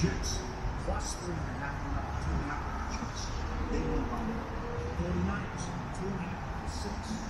Jets plus 3.5 miles to the outer Jets. They were running 49 2.5 6.